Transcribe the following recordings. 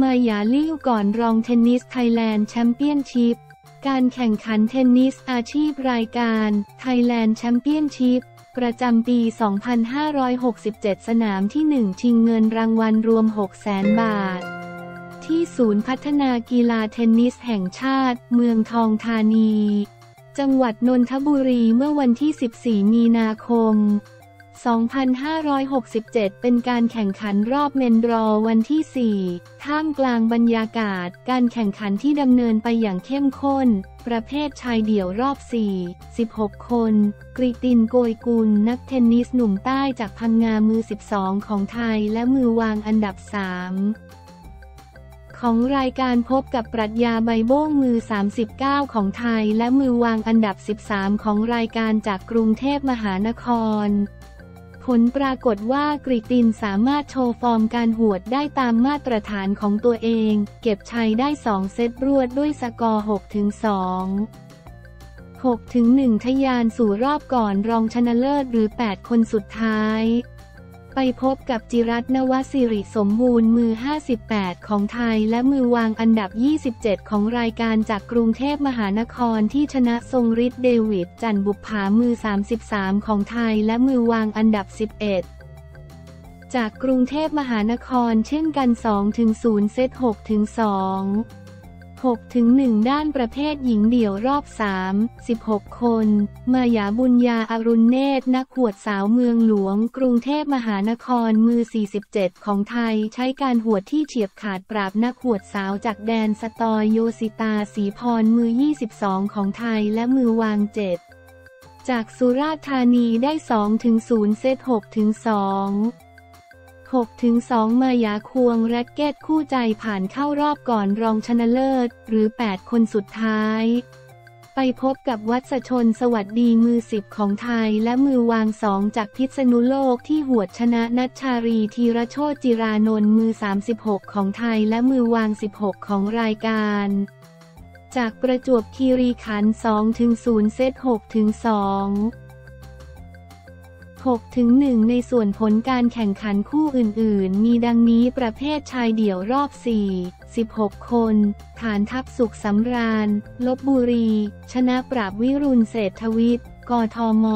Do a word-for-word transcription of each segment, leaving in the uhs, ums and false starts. มายาลิ่วก่อนรองเทนนิสไทยแลนด์แชมเปี้ยนชิพการแข่งขันเทนนิสอาชีพรายการไทยแลนด์แชมเปี้ยนชิพประจำปี สองพันห้าร้อยหกสิบเจ็ด สนามที่ หนึ่ง ชิงเงินรางวัลรวม หกแสน บาทที่ศูนย์พัฒนากีฬาเทนนิสแห่งชาติเมืองทองธานีจังหวัดนนทบุรีเมื่อวันที่ สิบสี่ มีนาคม สองพันห้าร้อยหกสิบเจ็ด เป็นการแข่งขันรอบเมนดรอวันที่ สี่ท่ามกลางบรรยากาศการแข่งขันที่ดำเนินไปอย่างเข้มข้นประเภทชายเดี่ยวรอบสี่ สิบหก คนกฤติน โกยกุลนักเทนนิสหนุ่มใต้จากพังงามือสิบสองของไทยและมือวางอันดับสามของรายการพบกับปรัชญาใบโบ้งมือสามสิบเก้าของไทยและมือวางอันดับสิบสามของรายการจากกรุงเทพมหานครผลปรากฏว่ากฤตินสามารถโชว์ฟอร์มการหวดได้ตามมาตรฐานของตัวเองเก็บชัยได้สองเซตรวดด้วยสกอร์ หกต่อสอง หกต่อหนึ่ง ทะยานสู่รอบก่อนรองชนะเลิศหรือแปดคนสุดท้ายไปพบกับจิรัตน์ นวสิริสมบูรณ์มือห้าสิบแปดของไทยและมือวางอันดับยี่สิบเจ็ดของรายการจากกรุงเทพมหานครที่ชนะทรงฤทธิ์เดวิดจันทบุปผามือสามสิบสามของไทยและมือวางอันดับสิบเอ็ดจากกรุงเทพมหานครเช่นกัน สองต่อศูนย์ เซต หกต่อสอง หกต่อหนึ่ง ด้านประเภทหญิงเดี่ยวรอบสาม สิบหก คนมายาบุญญาอรุณเนตรนักหวดสาวเมืองหลวงกรุงเทพมหานครมือสี่สิบเจ็ดของไทยใช้การหวดที่เฉียบขาดปราบนักหวดสาวจากแดนสตอยโยสิตาศรีพรมือยี่สิบสองของไทยและมือวางเจ็ดจากสุราษฎร์ธานีได้ สองต่อศูนย์ เซต หกต่อสอง หกต่อสอง มายาควงแร็คเก็ตคู่ใจผ่านเข้ารอบก่อนรองชนะเลิศหรือแปดคนสุดท้ายไปพบกับวัชชนสวัสดีมือสิบของไทยและมือวางสองจากพิษณุโลกที่หวดชนะนัชชารีธีรโชติจิรานนท์มือสามสิบหกของไทยและมือวางสิบหกของรายการจากประจวบคีรีขันธ์ สองต่อศูนย์ เซต หกต่อสองหกต่อหนึ่ง ในส่วนผลการแข่งขันคู่อื่นๆมีดังนี้ประเภทชายเดี่ยวรอบสี่ สิบหก คนฐานทัพสุขสำราญลพบุรีชนะปราบวิรุณเศรษฐวิทย์กทม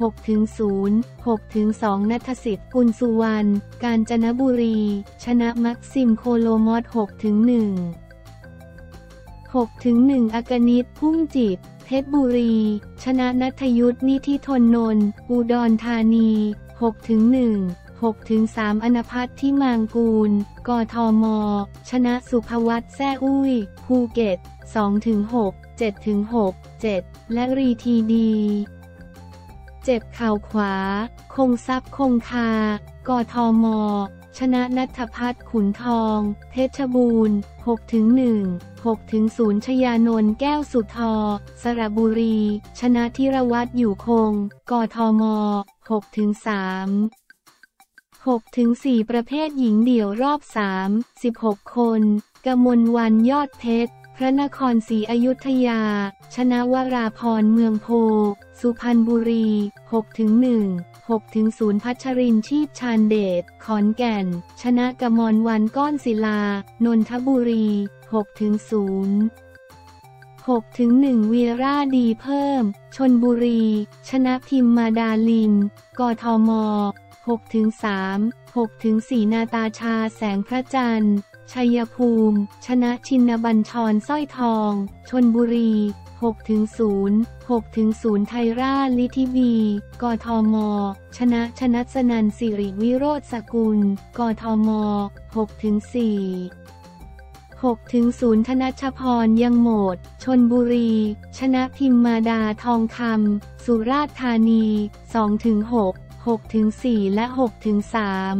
หกต่อศูนย์ หกต่อสอง ณัฐสิทธิ์กุลสุวรรณกาญจนบุรีชนะแม็กซิมโคโลมอส หกต่อหนึ่ง หกต่อหนึ่ง อกนิษฐ์พุ่มจิตเพชรบุรีชนะนัทยุทธนิธิธนนนท์อุดรธานี หกต่อหนึ่ง หกต่อสาม อนภัทรทิมังกูลกทมชนะสุภวัฒน์แซ่อุ้ยภูเก็ต สองต่อหก เจ็ดต่อหก เจ็ด และรีทีดีเจ็บเข่าขวาคงทรัพย์คงคากทมชนะณัฐพัฒน์ขุนทองเพชรบูรณ์ หกต่อหนึ่ง หกต่อศูนย์ ชยานนท์แก้วสุธรสระบุรีชนะธีรวัฒน์อยู่คงกทม หกต่อสาม หกต่อสี่ ประเภทหญิงเดี่ยวรอบสาม สิบหก คนกมลวรรณยอดเพชรพระนครศรีอยุธยาชนะวราพรเมืองโพสุพรรณบุรี หกต่อหนึ่ง หกต่อศูนย์ พัชรินทร์ชีพชานเดชขอนแก่นชนะกมลวรรณก้อนศิลานนทบุรี หกต่อศูนย์ หกต่อหนึ่ง วีราดีเพิ่มชลบุรีชนะพิมมาดาลินกทม หกต่อสาม หกต่อสี่ นาตาชาแสงพระจันทร์ชัยภูมิชนะชินบัญชรสร้อยทองชลบุรี หกต่อศูนย์ หกต่อศูนย์ ไทราลิทิวีกทมชนะชนัสนันท์สิริวิโรจน์สกุลกทม หกต่อสี่ หกต่อศูนย์ ธนัชพรยังโหมดชลบุรีชนะพิมมาดาทองคำสุราษฎร์ธานี สองต่อหก หกต่อสี่ และ หกต่อสาม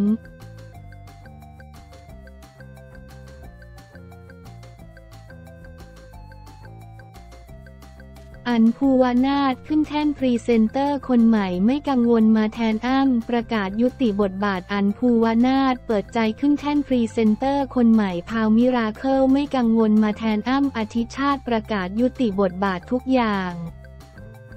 อัญภูวนาถขึ้นแท่นพรีเซนเตอร์คนใหม่ไม่กังวลมาแทนอ้ำประกาศยุติบทบาทอัญภูวนาถเปิดใจขึ้นแท่นพรีเซนเตอร์คนใหม่พาวมิราเคิลไม่กังวลมาแทนอ้ำอธิชาติประกาศยุติบทบาททุกอย่าง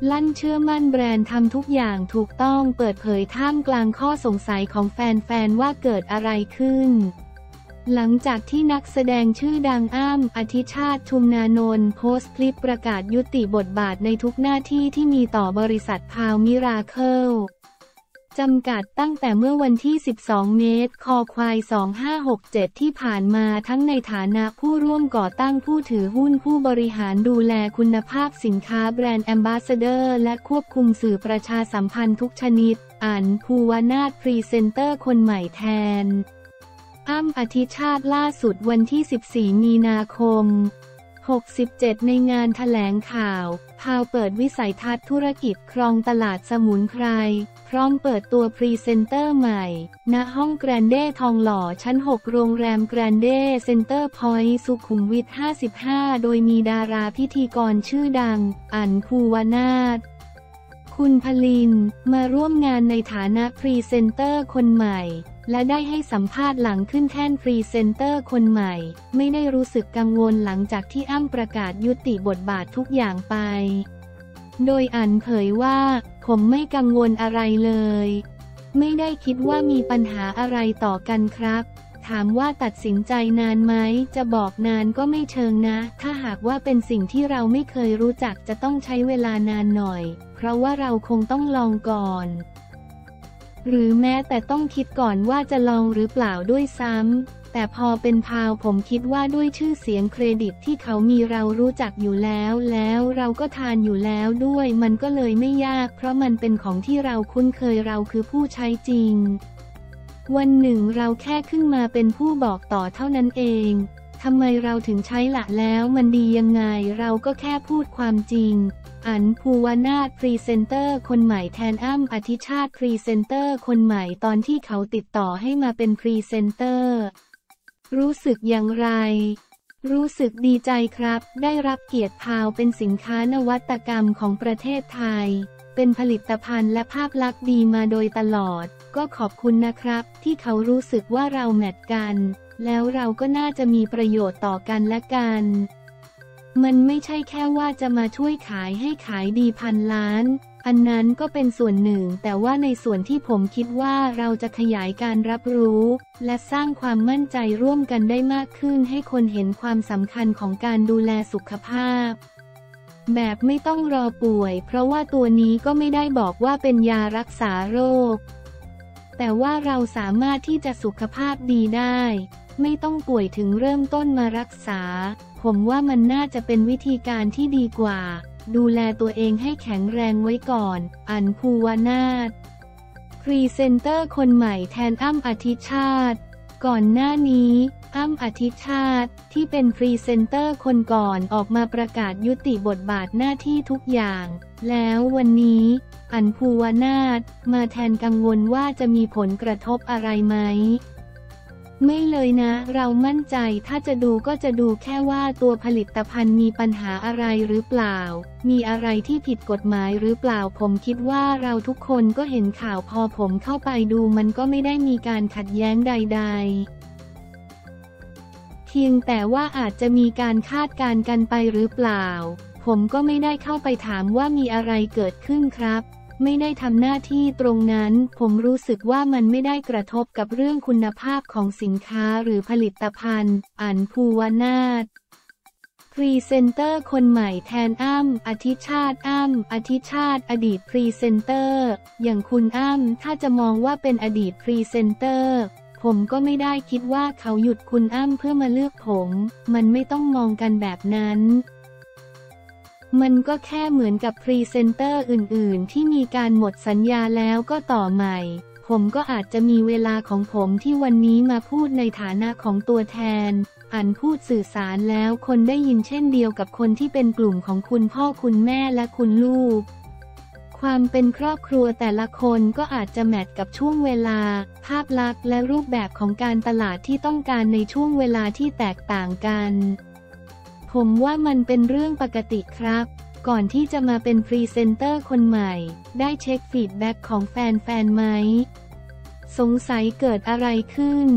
ลั่นเชื่อมั่นแบรนด์ทำทุกอย่างถูกต้องเปิดเผยท่ามกลางข้อสงสัยของแฟนๆว่าเกิดอะไรขึ้นหลังจากที่นักแสดงชื่อดังอ้ำอธิชาติ ชุมนานนท์โพสต์คลิปประกาศยุติบทบาทในทุกหน้าที่ที่มีต่อบริษัทพาวมิราเคิลจำกัดตั้งแต่เมื่อวันที่สิบสองเมษายนสองห้าหกเจ็ดที่ผ่านมาทั้งในฐานะผู้ร่วมก่อตั้งผู้ถือหุ้นผู้บริหารดูแลคุณภาพสินค้าแบรนด์แอมบาสเดอร์และควบคุมสื่อประชาสัมพันธ์ทุกชนิดอัญ ภูวนาถพรีเซนเตอร์คนใหม่แทนอ้ำอธิชาติล่าสุดวันที่สิบสี่มีนาคมหกเจ็ดในงานแถลงข่าวพาวเปิดวิสัยทัศน์ธุรกิจครองตลาดสมุนไพรพร้อมเปิดตัวพรีเซนเตอร์ใหม่ณห้องแกรนเด้ทองหล่อชั้นหกโรงแรมแกรนเด้เซ็นเตอร์พอยต์สุขุมวิทห้าสิบห้าโดยมีดาราพิธีกรชื่อดังอัญ ภูวนาถคุณพลินมาร่วมงานในฐานะพรีเซนเตอร์คนใหม่และได้ให้สัมภาษณ์หลังขึ้นแท่นพรีเซนเตอร์คนใหม่ไม่ได้รู้สึกกังวลหลังจากที่อ้ำประกาศยุติบทบาททุกอย่างไปโดยอัญเผยว่าผมไม่กังวลอะไรเลยไม่ได้คิดว่ามีปัญหาอะไรต่อกันครับถามว่าตัดสินใจนานไหมจะบอกนานก็ไม่เชิงนะถ้าหากว่าเป็นสิ่งที่เราไม่เคยรู้จักจะต้องใช้เวลานานหน่อยเพราะว่าเราคงต้องลองก่อนหรือแม้แต่ต้องคิดก่อนว่าจะลองหรือเปล่าด้วยซ้ำแต่พอเป็นพาวผมคิดว่าด้วยชื่อเสียงเครดิตที่เขามีเรารู้จักอยู่แล้วแล้วเราก็ทานอยู่แล้วด้วยมันก็เลยไม่ยากเพราะมันเป็นของที่เราคุ้นเคยเราคือผู้ใช้จริงวันหนึ่งเราแค่ขึ้นมาเป็นผู้บอกต่อเท่านั้นเองทำไมเราถึงใช้ละแล้วมันดียังไงเราก็แค่พูดความจริงอัญ ภูวนาถพรีเซนเตอร์คนใหม่แทนอ้ำอธิชาติพรีเซนเตอร์คนใหม่ตอนที่เขาติดต่อให้มาเป็นพรีเซนเตอร์รู้สึกอย่างไรรู้สึกดีใจครับได้รับเกียรติพาวเป็นสินค้านวัตกรรมของประเทศไทยเป็นผลิตภัณฑ์และภาพลักษณ์ดีมาโดยตลอดก็ขอบคุณนะครับที่เขารู้สึกว่าเราแมทกันแล้วเราก็น่าจะมีประโยชน์ต่อกันและกันมันไม่ใช่แค่ว่าจะมาช่วยขายให้ขายดีพันล้านอันนั้นก็เป็นส่วนหนึ่งแต่ว่าในส่วนที่ผมคิดว่าเราจะขยายการรับรู้และสร้างความมั่นใจร่วมกันได้มากขึ้นให้คนเห็นความสำคัญของการดูแลสุขภาพแบบไม่ต้องรอป่วยเพราะว่าตัวนี้ก็ไม่ได้บอกว่าเป็นยารักษาโรคแต่ว่าเราสามารถที่จะสุขภาพดีได้ไม่ต้องป่วยถึงเริ่มต้นมารักษาผมว่ามันน่าจะเป็นวิธีการที่ดีกว่าดูแลตัวเองให้แข็งแรงไว้ก่อนอัญ ภูวนาถพรีเซนเตอร์คนใหม่แทนอ้ำอธิชาติก่อนหน้านี้อ้ำอธิชาติที่เป็นพรีเซนเตอร์คนก่อนออกมาประกาศยุติบทบาทหน้าที่ทุกอย่างแล้ววันนี้อัญ ภูวนาถมาแทนกังวลว่าจะมีผลกระทบอะไรไหมไม่เลยนะเรามั่นใจถ้าจะดูก็จะดูแค่ว่าตัวผลิตภัณฑ์มีปัญหาอะไรหรือเปล่ามีอะไรที่ผิดกฎหมายหรือเปล่าผมคิดว่าเราทุกคนก็เห็นข่าวพอผมเข้าไปดูมันก็ไม่ได้มีการขัดแย้งใดๆเพียงแต่ว่าอาจจะมีการคาดการณ์กันไปหรือเปล่าผมก็ไม่ได้เข้าไปถามว่ามีอะไรเกิดขึ้นครับไม่ได้ทำหน้าที่ตรงนั้นผมรู้สึกว่ามันไม่ได้กระทบกับเรื่องคุณภาพของสินค้าหรือผลิตภัณฑ์อัญ ภูวนาถพรีเซนเตอร์คนใหม่แทนอ้ำอธิชาติอ้ำอธิชาติอดีตพรีเซนเตอร์อย่างคุณอ้ำถ้าจะมองว่าเป็นอดีตพรีเซนเตอร์ผมก็ไม่ได้คิดว่าเขาหยุดคุณอ้ำเพื่อมาเลือกผมมันไม่ต้องมองกันแบบนั้นมันก็แค่เหมือนกับพรีเซนเตอร์อื่นๆที่มีการหมดสัญญาแล้วก็ต่อใหม่ผมก็อาจจะมีเวลาของผมที่วันนี้มาพูดในฐานะของตัวแทนอัญพูดสื่อสารแล้วคนได้ยินเช่นเดียวกับคนที่เป็นกลุ่มของคุณพ่อคุณแม่และคุณลูกความเป็นครอบครัวแต่ละคนก็อาจจะแมทกับช่วงเวลาภาพลักษณ์และรูปแบบของการตลาดที่ต้องการในช่วงเวลาที่แตกต่างกันผมว่ามันเป็นเรื่องปกติครับก่อนที่จะมาเป็นพรีเซนเตอร์คนใหม่ได้เช็คฟีดแบ็กของแฟนๆไหมสงสัยเกิดอะไรขึ้น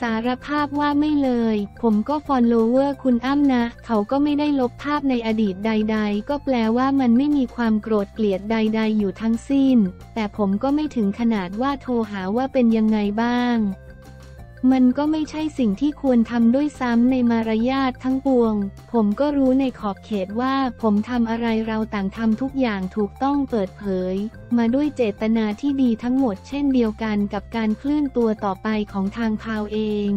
สารภาพว่าไม่เลยผมก็ฟอลโลเวอร์คุณอ้ำนะเขาก็ไม่ได้ลบภาพในอดีตใดๆก็แปลว่ามันไม่มีความโกรธเกลียดใดๆอยู่ทั้งสิ้นแต่ผมก็ไม่ถึงขนาดว่าโทรหาว่าเป็นยังไงบ้างมันก็ไม่ใช่สิ่งที่ควรทำด้วยซ้ำในมารยาททั้งปวงผมก็รู้ในขอบเขตว่าผมทำอะไรเราต่างทำทุกอย่างถูกต้องเปิดเผยมาด้วยเจตนาที่ดีทั้งหมดเช่นเดียวกันกับการเคลื่อนตัวต่อไปของทางพาวเอง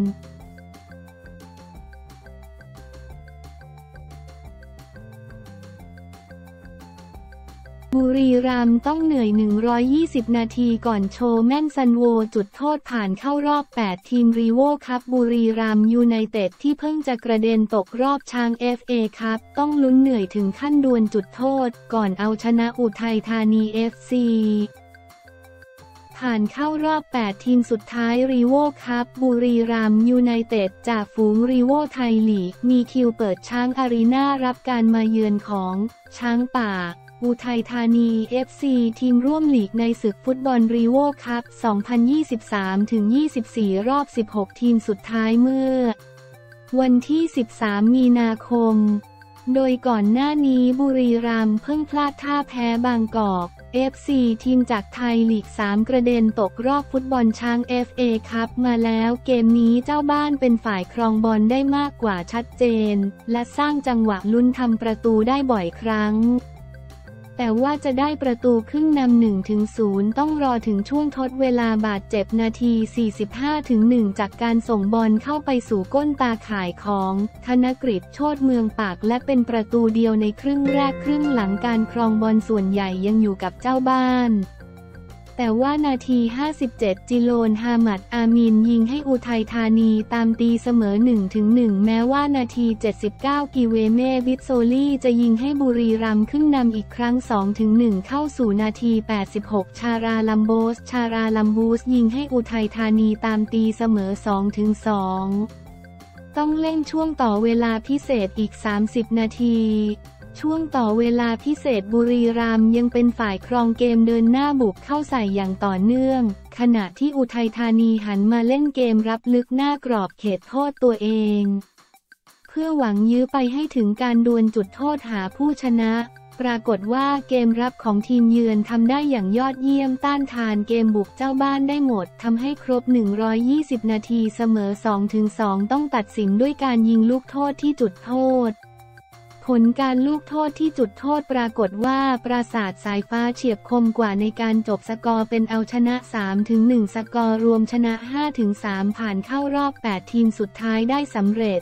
บุรีรัมย์ต้องเหนื่อย หนึ่งร้อยยี่สิบ นาทีก่อนโชว์แม่นซันโวจุดโทษผ่านเข้ารอบ แปด ทีมรีโว่คัพบุรีรัมย์ยูไนเต็ดที่เพิ่งจะกระเด็นตกรอบช้าง เอฟ เอ คัพต้องลุ้นเหนื่อยถึงขั้นดวลจุดโทษก่อนเอาชนะอุทัยธานี เอฟ ซีผ่านเข้ารอบแปดทีมสุดท้ายรีโว่คัพบุรีรัมย์ยูไนเต็ดจากฝูงรีโว่ไทยลีกมีคิวเปิดช้างอารีน่ารับการมาเยือนของช้างป่าอุทัยธานี เอฟ ซี ทีมร่วมลีกในศึกฟุตบอลรีโว่คัพ สองพันยี่สิบสามถึงยี่สิบสี่ รอบ สิบหก ทีมสุดท้ายเมื่อวันที่ สิบสาม มีนาคมโดยก่อนหน้านี้บุรีรัมย์เพิ่งพลาดท่าแพ้บางกอก เอฟ ซี ทีมจากไทยลีก สาม กระเด็นตกรอบฟุตบอลช้าง เอฟ เอ คัพมาแล้วเกมนี้เจ้าบ้านเป็นฝ่ายครองบอลได้มากกว่าชัดเจนและสร้างจังหวะลุ้นทำประตูได้บ่อยครั้งแต่ว่าจะได้ประตูขึ้นนำ หนึ่งถึงศูนย์ ต้องรอถึงช่วงทดเวลาบาดเจ็บนาที สี่สิบห้าถึงหนึ่ง จากการส่งบอลเข้าไปสู่ก้นตาข่ายของธนกฤษ โชติเมืองปากและเป็นประตูเดียวในครึ่งแรกครึ่งหลังการครองบอลส่วนใหญ่ยังอยู่กับเจ้าบ้านแต่ว่านาที ห้าสิบเจ็ด จิโลน ฮามัด อามีนยิงให้อุทัยธานีตามตีเสมอ หนึ่งถึงหนึ่ง แม้ว่านาที เจ็ดสิบเก้า กิเวเม่ วิทโซลี่จะยิงให้บุรีรัมย์ขึ้นนำอีกครั้ง สองถึงหนึ่ง เข้าสู่นาที แปดสิบหก ชาราลัมโบส ชาราลัมบูสยิงให้อุทัยธานีตามตีเสมอ สองถึงสอง ต้องเล่นช่วงต่อเวลาพิเศษอีก สามสิบ นาทีช่วงต่อเวลาพิเศษบุรีรัมย์ยังเป็นฝ่ายครองเกมเดินหน้าบุกเข้าใส่อย่างต่อเนื่องขณะที่อุทัยธานีหันมาเล่นเกมรับลึกหน้ากรอบเขตโทษตัวเองเพื่อหวังยื้อไปให้ถึงการดวลจุดโทษหาผู้ชนะปรากฏว่าเกมรับของทีมเยือนทำได้อย่างยอดเยี่ยมต้านทานเกมบุกเจ้าบ้านได้หมดทำให้ครบหนึ่งร้อยยี่สิบ นาทีเสมอ สองถึงสอง ต้องตัดสินด้วยการยิงลูกโทษที่จุดโทษผลการลูกโทษที่จุดโทษปรากฏว่าปราสาทสายฟ้าเฉียบคมกว่าในการจบสกอร์เป็นเอาชนะ สามถึงหนึ่ง สกอร์รวมชนะ ห้าถึงสาม ผ่านเข้ารอบ แปด ทีมสุดท้ายได้สำเร็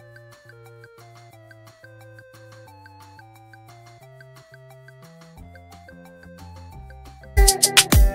จ